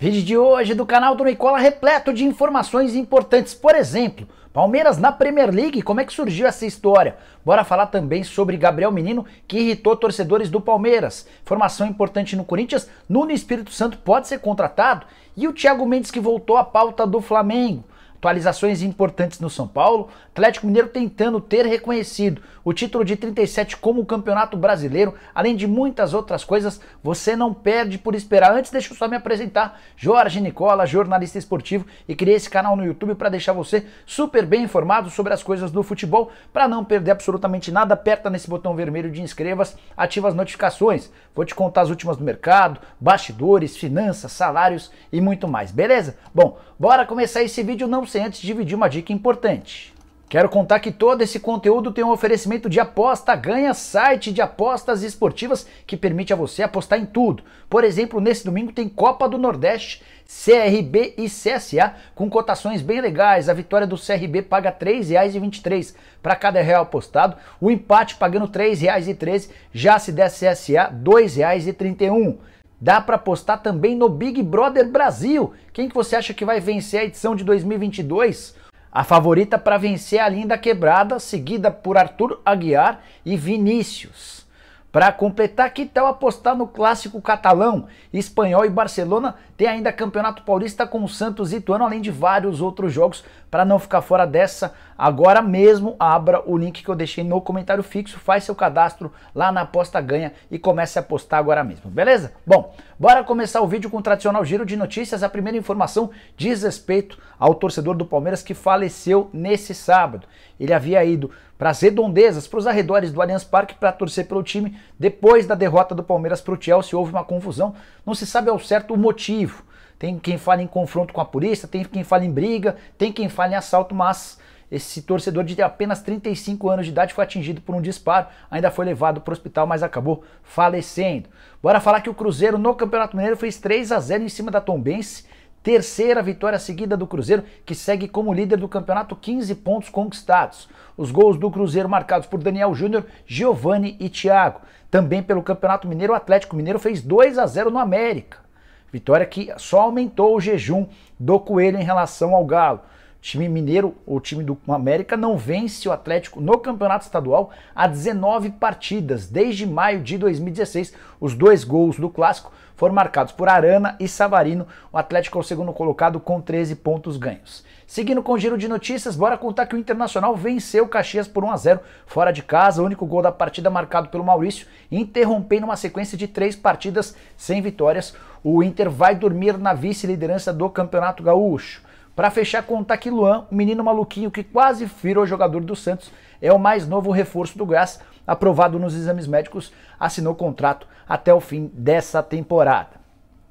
Vídeo de hoje do canal do Nicola repleto de informações importantes, por exemplo, Palmeiras na Premier League, como é que surgiu essa história? Bora falar também sobre Gabriel Menino, que irritou torcedores do Palmeiras. Informação importante no Corinthians, Nuno Espírito Santo pode ser contratado e o Thiago Mendes que voltou à pauta do Flamengo. Atualizações importantes no São Paulo, Atlético Mineiro tentando ter reconhecido o título de 37 como Campeonato Brasileiro, além de muitas outras coisas, você não perde por esperar. Antes, deixa eu só me apresentar, Jorge Nicola, jornalista esportivo, e criei esse canal no YouTube para deixar você super bem informado sobre as coisas do futebol. Para não perder absolutamente nada, aperta nesse botão vermelho de inscreva-se, ativa as notificações, vou te contar as últimas do mercado, bastidores, finanças, salários e muito mais, beleza? Bom, bora começar esse vídeo, não sem antes dividir uma dica importante. Quero contar que todo esse conteúdo tem um oferecimento de Aposta Ganha, site de apostas esportivas que permite a você apostar em tudo. Por exemplo, nesse domingo tem Copa do Nordeste, CRB e CSA com cotações bem legais. A vitória do CRB paga R$ 3,23 para cada real apostado, o empate pagando R$ 3,13, já se der CSA R$ 2,31. Dá para apostar também no Big Brother Brasil. Quem que você acha que vai vencer a edição de 2022? A favorita para vencer é a Linda Quebrada, seguida por Arthur Aguiar e Vinícius. Para completar, que tal apostar no clássico catalão? Espanhol e Barcelona, tem ainda Campeonato Paulista com Santos e Ituano, além de vários outros jogos. Para não ficar fora dessa, agora mesmo abra o link que eu deixei no comentário fixo, faz seu cadastro lá na Aposta Ganha e comece a apostar agora mesmo, beleza? Bom, bora começar o vídeo com o tradicional giro de notícias. A primeira informação diz respeito ao torcedor do Palmeiras que faleceu nesse sábado. Ele havia ido para as redondezas, para os arredores do Allianz Parque para torcer pelo time. Depois da derrota do Palmeiras para o Chelsea houve uma confusão, não se sabe ao certo o motivo. Tem quem fala em confronto com a polícia, tem quem fala em briga, tem quem fala em assalto, mas esse torcedor de apenas 35 anos de idade foi atingido por um disparo, ainda foi levado para o hospital, mas acabou falecendo. Bora falar que o Cruzeiro no Campeonato Mineiro fez 3-0 em cima da Tombense, terceira vitória seguida do Cruzeiro, que segue como líder do campeonato, 15 pontos conquistados. Os gols do Cruzeiro marcados por Daniel Júnior, Giovani e Thiago. Também pelo Campeonato Mineiro, o Atlético Mineiro fez 2-0 no América. Vitória que só aumentou o jejum do Coelho em relação ao Galo. O time mineiro, o time do América, não vence o Atlético no campeonato estadual há 19 partidas, desde maio de 2016. Os dois gols do clássico foram marcados por Arana e Savarino. O Atlético é o segundo colocado com 13 pontos ganhos. Seguindo com o giro de notícias, bora contar que o Internacional venceu o Caxias por 1-0 fora de casa. O único gol da partida marcado pelo Maurício, interrompendo uma sequência de 3 partidas sem vitórias. O Inter vai dormir na vice-liderança do Campeonato Gaúcho. Para fechar, contar que Luan, o menino maluquinho que quase virou jogador do Santos, é o mais novo reforço do Goiás, aprovado nos exames médicos, assinou contrato até o fim dessa temporada.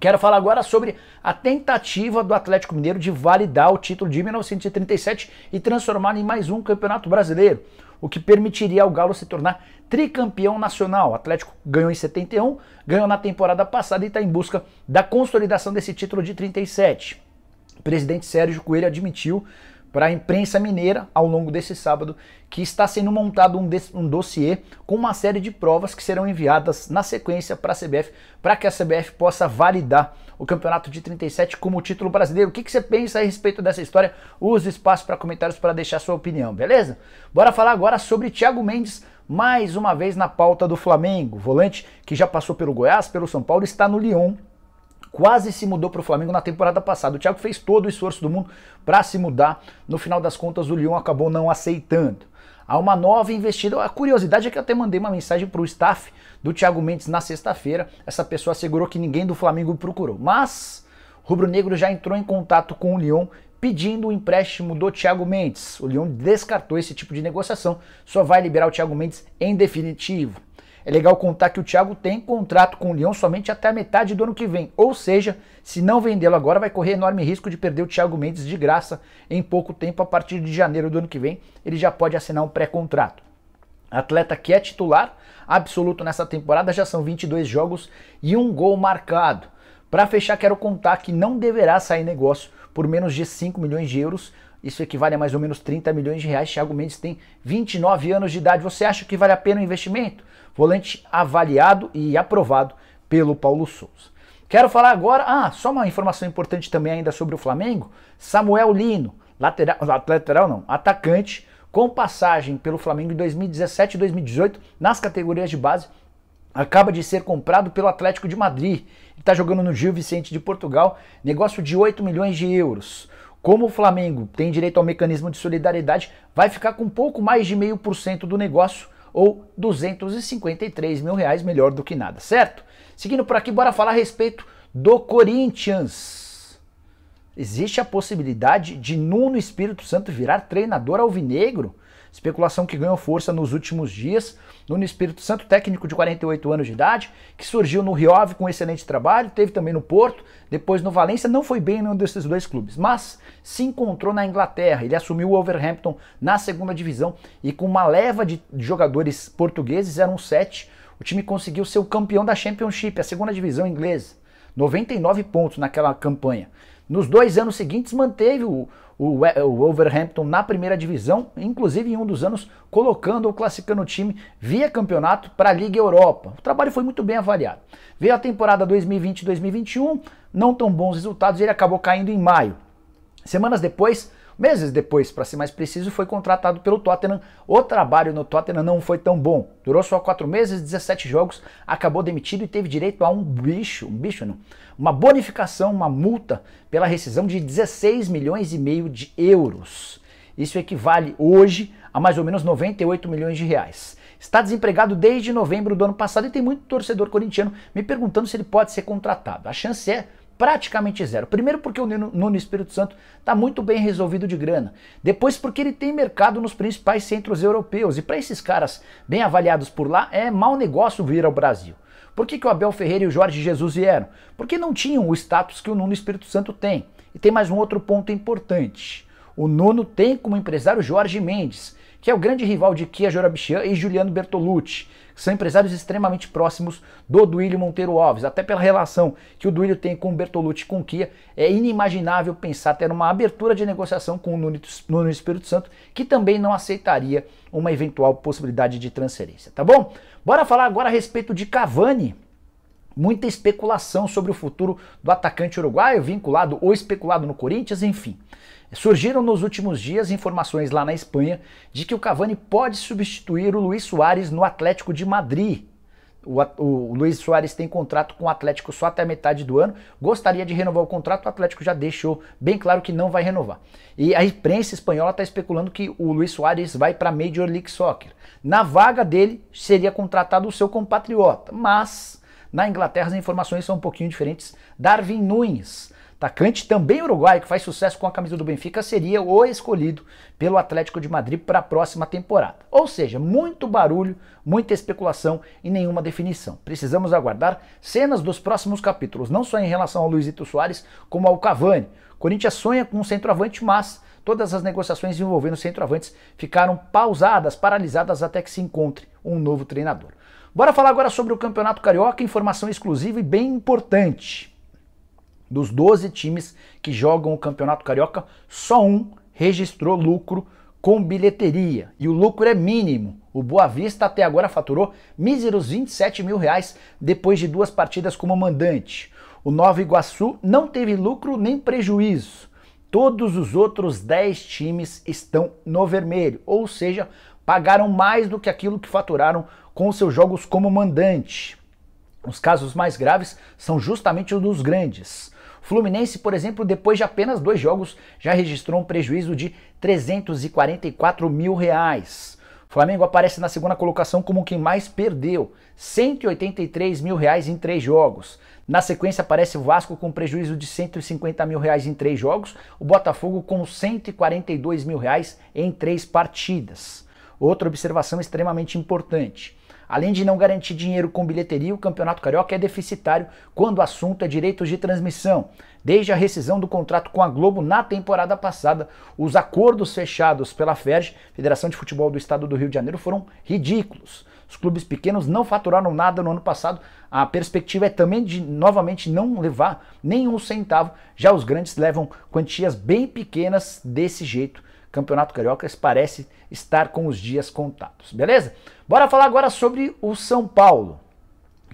Quero falar agora sobre a tentativa do Atlético Mineiro de validar o título de 1937 e transformá-lo em mais um Campeonato Brasileiro, o que permitiria ao Galo se tornar tricampeão nacional. O Atlético ganhou em 71, ganhou na temporada passada e está em busca da consolidação desse título de 37. O presidente Sérgio Coelho admitiu para a imprensa mineira, ao longo desse sábado, que está sendo montado um dossiê com uma série de provas que serão enviadas na sequência para a CBF, para que a CBF possa validar o Campeonato de 37 como título brasileiro. O que você pensa a respeito dessa história? Use espaço para comentários para deixar sua opinião, beleza? Bora falar agora sobre Thiago Mendes, mais uma vez na pauta do Flamengo. Volante que já passou pelo Goiás, pelo São Paulo, está no Lyon. Quase se mudou para o Flamengo na temporada passada. O Thiago fez todo o esforço do mundo para se mudar. No final das contas, o Lyon acabou não aceitando. Há uma nova investida. A curiosidade é que eu até mandei uma mensagem para o staff do Thiago Mendes na sexta-feira. Essa pessoa assegurou que ninguém do Flamengo procurou. Mas o rubro-negro já entrou em contato com o Lyon pedindo o empréstimo do Thiago Mendes. O Lyon descartou esse tipo de negociação. Só vai liberar o Thiago Mendes em definitivo. É legal contar que o Thiago tem contrato com o Lyon somente até a metade do ano que vem. Ou seja, se não vendê-lo agora, vai correr enorme risco de perder o Thiago Mendes de graça em pouco tempo. A partir de janeiro do ano que vem, ele já pode assinar um pré-contrato. Atleta que é titular absoluto nessa temporada, já são 22 jogos e 1 gol marcado. Para fechar, quero contar que não deverá sair negócio por menos de 5 milhões de euros. Isso equivale a mais ou menos 30 milhões de reais. Thiago Mendes tem 29 anos de idade. Você acha que vale a pena o investimento? Volante avaliado e aprovado pelo Paulo Souza. Quero falar agora, só uma informação importante também ainda sobre o Flamengo. Samuel Lino, atacante, com passagem pelo Flamengo em 2017 e 2018, nas categorias de base, acaba de ser comprado pelo Atlético de Madrid. Ele está jogando no Gil Vicente de Portugal, negócio de 8 milhões de euros. Como o Flamengo tem direito ao mecanismo de solidariedade, vai ficar com um pouco mais de 0,5% do negócio, ou R$ 253 mil, melhor do que nada, certo? Seguindo por aqui, bora falar a respeito do Corinthians. Existe a possibilidade de Nuno Espírito Santo virar treinador alvinegro? Especulação que ganhou força nos últimos dias. Nuno Espírito Santo, técnico de 48 anos de idade, que surgiu no Rio Ave com um excelente trabalho, teve também no Porto, depois no Valência, não foi bem em nenhum desses dois clubes, mas se encontrou na Inglaterra. Ele assumiu o Wolverhampton na segunda divisão e com uma leva de jogadores portugueses, eram 7, o time conseguiu ser o campeão da Championship, a segunda divisão inglesa, 99 pontos naquela campanha. Nos 2 anos seguintes manteve o Wolverhampton na primeira divisão, inclusive em um dos anos colocando ou classificando o time via campeonato para a Liga Europa. O trabalho foi muito bem avaliado. Veio a temporada 2020-2021, não tão bons resultados, ele acabou caindo em maio. Semanas depois, meses depois, para ser mais preciso, foi contratado pelo Tottenham. O trabalho no Tottenham não foi tão bom. Durou só 4 meses, 17 jogos, acabou demitido e teve direito a uma bonificação, uma multa pela rescisão de 16 milhões e meio de euros. Isso equivale hoje a mais ou menos 98 milhões de reais. Está desempregado desde novembro do ano passado e tem muito torcedor corintiano me perguntando se ele pode ser contratado. A chance é praticamente zero. Primeiro porque o Nuno Espírito Santo está muito bem resolvido de grana. Depois porque ele tem mercado nos principais centros europeus. E para esses caras bem avaliados por lá, é mau negócio vir ao Brasil. Por que o Abel Ferreira e o Jorge Jesus vieram? Porque não tinham o status que o Nuno Espírito Santo tem. E tem mais um outro ponto importante. O Nuno tem como empresário Jorge Mendes, que é o grande rival de Kia Jorabichian e Juliano Bertolucci, que são empresários extremamente próximos do Duílio Monteiro Alves. Até pela relação que o Duílio tem com o Bertolucci e com o Kia, é inimaginável pensar ter uma abertura de negociação com o Nuno Espírito Santo, que também não aceitaria uma eventual possibilidade de transferência, tá bom? Bora falar agora a respeito de Cavani. Muita especulação sobre o futuro do atacante uruguaio, vinculado ou especulado no Corinthians, enfim. Surgiram nos últimos dias informações lá na Espanha de que o Cavani pode substituir o Luis Suárez no Atlético de Madrid. O Luis Suárez tem contrato com o Atlético só até a metade do ano, gostaria de renovar o contrato, o Atlético já deixou bem claro que não vai renovar. E a imprensa espanhola está especulando que o Luis Suárez vai para a Major League Soccer. Na vaga dele seria contratado o seu compatriota, mas na Inglaterra as informações são um pouquinho diferentes. Darwin Nunes, atacante também uruguaio que faz sucesso com a camisa do Benfica, seria o escolhido pelo Atlético de Madrid para a próxima temporada. Ou seja, muito barulho, muita especulação e nenhuma definição. Precisamos aguardar cenas dos próximos capítulos, não só em relação ao Luizito Soares, como ao Cavani. O Corinthians sonha com um centroavante, mas todas as negociações envolvendo centroavantes ficaram pausadas, paralisadas até que se encontre um novo treinador. Bora falar agora sobre o Campeonato Carioca, informação exclusiva e bem importante. Dos 12 times que jogam o Campeonato Carioca, só um registrou lucro com bilheteria. E o lucro é mínimo. O Boa Vista até agora faturou míseros R$ 27 mil depois de 2 partidas como mandante. O Nova Iguaçu não teve lucro nem prejuízo. Todos os outros 10 times estão no vermelho, ou seja, pagaram mais do que aquilo que faturaram com seus jogos como mandante. Os casos mais graves são justamente os dos grandes. Fluminense, por exemplo, depois de apenas 2 jogos, já registrou um prejuízo de R$ 344 mil. Flamengo aparece na segunda colocação como quem mais perdeu, R$ 183 mil em 3 jogos. Na sequência aparece o Vasco com prejuízo de R$ 150 mil em 3 jogos, o Botafogo com R$ 142 mil em 3 partidas. Outra observação extremamente importante. Além de não garantir dinheiro com bilheteria, o Campeonato Carioca é deficitário quando o assunto é direitos de transmissão. Desde a rescisão do contrato com a Globo na temporada passada, os acordos fechados pela FERJ, Federação de Futebol do Estado do Rio de Janeiro, foram ridículos. Os clubes pequenos não faturaram nada no ano passado, a perspectiva é também de novamente não levar nenhum centavo, já os grandes levam quantias bem pequenas desse jeito. Campeonato Carioca parece estar com os dias contados, beleza? Bora falar agora sobre o São Paulo,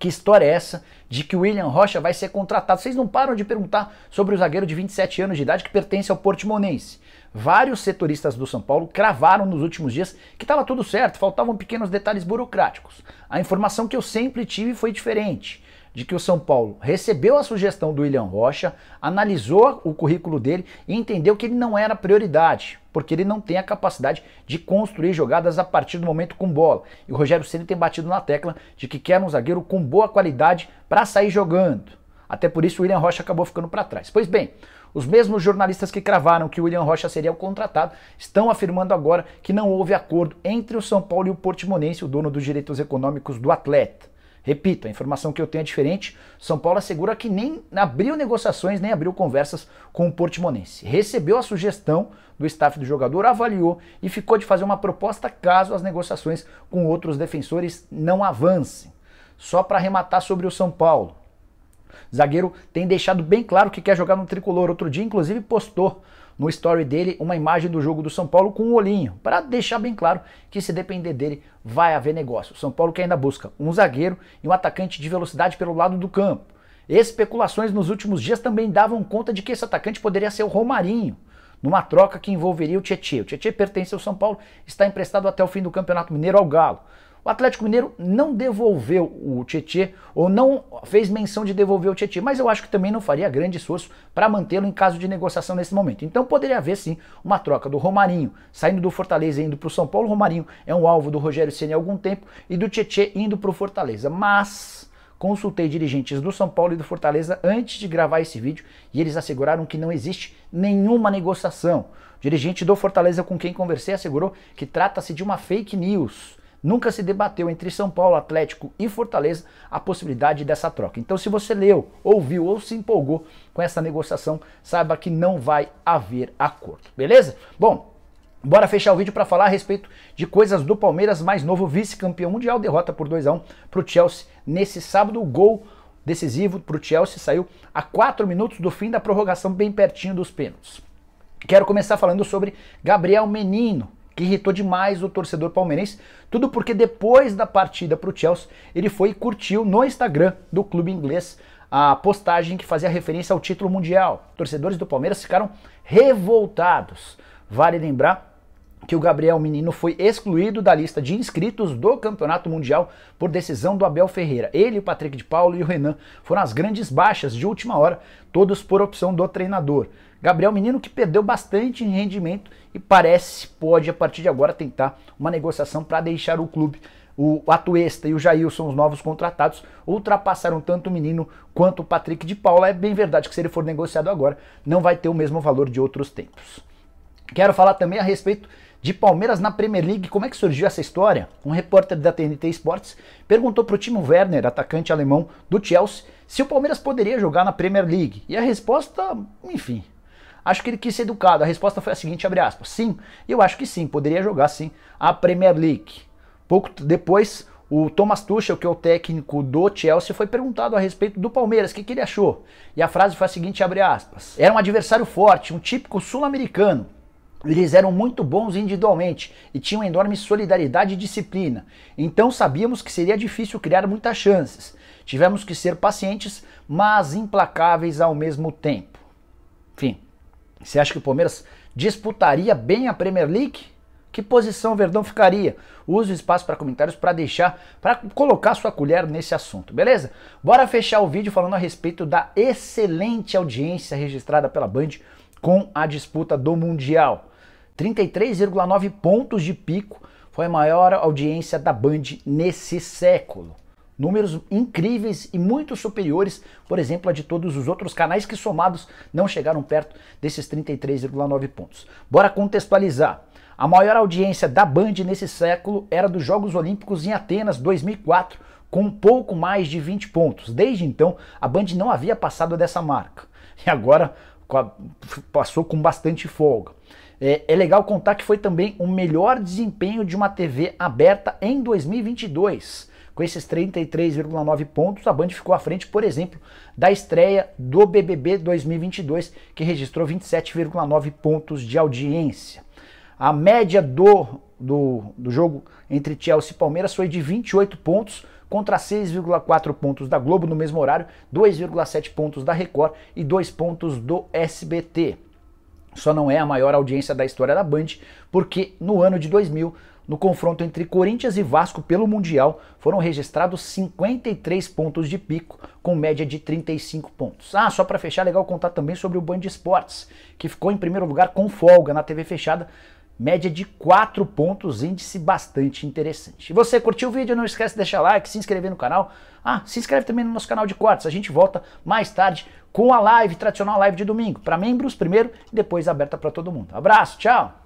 Que história é essa de que o William Rocha vai ser contratado? Vocês não param de perguntar sobre o zagueiro de 27 anos de idade que pertence ao Portimonense. Vários setoristas do São Paulo cravaram nos últimos dias que estava tudo certo, faltavam pequenos detalhes burocráticos. A informação que eu sempre tive foi diferente, de que o São Paulo recebeu a sugestão do William Rocha, analisou o currículo dele e entendeu que ele não era prioridade, porque ele não tem a capacidade de construir jogadas a partir do momento com bola. E o Rogério Ceni tem batido na tecla de que quer um zagueiro com boa qualidade para sair jogando. Até por isso o William Rocha acabou ficando para trás. Pois bem, os mesmos jornalistas que cravaram que o William Rocha seria o contratado estão afirmando agora que não houve acordo entre o São Paulo e o Portimonense, o dono dos direitos econômicos do atleta. Repito, a informação que eu tenho é diferente. São Paulo assegura que nem abriu negociações, nem abriu conversas com o Portimonense. Recebeu a sugestão do staff do jogador, avaliou e ficou de fazer uma proposta caso as negociações com outros defensores não avancem. Só para arrematar sobre o São Paulo. O zagueiro tem deixado bem claro que quer jogar no tricolor. Outro dia, inclusive, postou no story dele uma imagem do jogo do São Paulo com um olhinho, para deixar bem claro que se depender dele vai haver negócio. O São Paulo que ainda busca um zagueiro e um atacante de velocidade pelo lado do campo. Especulações nos últimos dias também davam conta de que esse atacante poderia ser o Romarinho, numa troca que envolveria o Tchê Tchê. O Tchê Tchê pertence ao São Paulo, está emprestado até o fim do Campeonato Mineiro ao Galo. O Atlético Mineiro não devolveu o Tchê Tchê, ou não fez menção de devolver o Tchê Tchê, mas eu acho que também não faria grande esforço para mantê-lo em caso de negociação nesse momento. Então poderia haver sim uma troca do Romarinho saindo do Fortaleza e indo para o São Paulo. O Romarinho é um alvo do Rogério Ceni há algum tempo e do Tchê Tchê indo para o Fortaleza. Mas consultei dirigentes do São Paulo e do Fortaleza antes de gravar esse vídeo e eles asseguraram que não existe nenhuma negociação. O dirigente do Fortaleza com quem conversei assegurou que trata-se de uma fake news. Nunca se debateu entre São Paulo, Atlético e Fortaleza a possibilidade dessa troca. Então se você leu, ouviu ou se empolgou com essa negociação, saiba que não vai haver acordo, beleza? Bom, bora fechar o vídeo para falar a respeito de coisas do Palmeiras, mais novo vice-campeão mundial, derrota por 2 a 1 para o Chelsea nesse sábado. O gol decisivo para o Chelsea saiu a 4 minutos do fim da prorrogação, bem pertinho dos pênaltis. Quero começar falando sobre Gabriel Menino, que irritou demais o torcedor palmeirense, tudo porque depois da partida para o Chelsea, ele foi e curtiu no Instagram do clube inglês a postagem que fazia referência ao título mundial. Torcedores do Palmeiras ficaram revoltados. Vale lembrar que o Gabriel Menino foi excluído da lista de inscritos do Campeonato Mundial por decisão do Abel Ferreira. Ele, o Patrick de Paulo e o Renan foram as grandes baixas de última hora, todos por opção do treinador. Gabriel Menino que perdeu bastante em rendimento e parece pode a partir de agora tentar uma negociação para deixar o clube. O Atuesta e o Jailson, os novos contratados, ultrapassaram tanto o Menino quanto o Patrick de Paulo. É bem verdade que se ele for negociado agora, não vai ter o mesmo valor de outros tempos. Quero falar também a respeito de Palmeiras na Premier League. Como é que surgiu essa história? Um repórter da TNT Sports perguntou para o Timo Werner, atacante alemão do Chelsea, se o Palmeiras poderia jogar na Premier League. E a resposta, enfim, acho que ele quis ser educado. A resposta foi a seguinte, abre aspas, sim, eu acho que sim, poderia jogar sim a Premier League. Pouco depois, o Thomas Tuchel, que é o técnico do Chelsea, foi perguntado a respeito do Palmeiras, o que ele achou. E a frase foi a seguinte, abre aspas, era um adversário forte, um típico sul-americano. Eles eram muito bons individualmente e tinham enorme solidariedade e disciplina. Então sabíamos que seria difícil criar muitas chances. Tivemos que ser pacientes, mas implacáveis ao mesmo tempo. Enfim, você acha que o Palmeiras disputaria bem a Premier League? Que posição o Verdão ficaria? Use o espaço para comentários para deixar, para colocar sua colher nesse assunto, beleza? Bora fechar o vídeo falando a respeito da excelente audiência registrada pela Band com a disputa do Mundial. 33,9 pontos de pico foi a maior audiência da Band nesse século. Números incríveis e muito superiores, por exemplo, a de todos os outros canais que somados não chegaram perto desses 33,9 pontos. Bora contextualizar. A maior audiência da Band nesse século era dos Jogos Olímpicos em Atenas 2004, com um pouco mais de 20 pontos. Desde então, a Band não havia passado dessa marca. E agora passou com bastante folga. É legal contar que foi também o melhor desempenho de uma TV aberta em 2022. Com esses 33,9 pontos, a Band ficou à frente, por exemplo, da estreia do BBB 2022, que registrou 27,9 pontos de audiência. A média do jogo entre Chelsea e Palmeiras foi de 28 pontos contra 6,4 pontos da Globo no mesmo horário, 2,7 pontos da Record e 2 pontos do SBT. Só não é a maior audiência da história da Band, porque no ano de 2000, no confronto entre Corinthians e Vasco pelo Mundial, foram registrados 53 pontos de pico, com média de 35 pontos. Ah, só para fechar, legal contar também sobre o Band Esportes, que ficou em primeiro lugar com folga na TV fechada, média de 4 pontos, índice bastante interessante. E você curtiu o vídeo? Não esquece de deixar like, se inscrever no canal. Ah, se inscreve também no nosso canal de cortes. A gente volta mais tarde com a live, tradicional live de domingo, para membros primeiro e depois aberta para todo mundo. Abraço, tchau!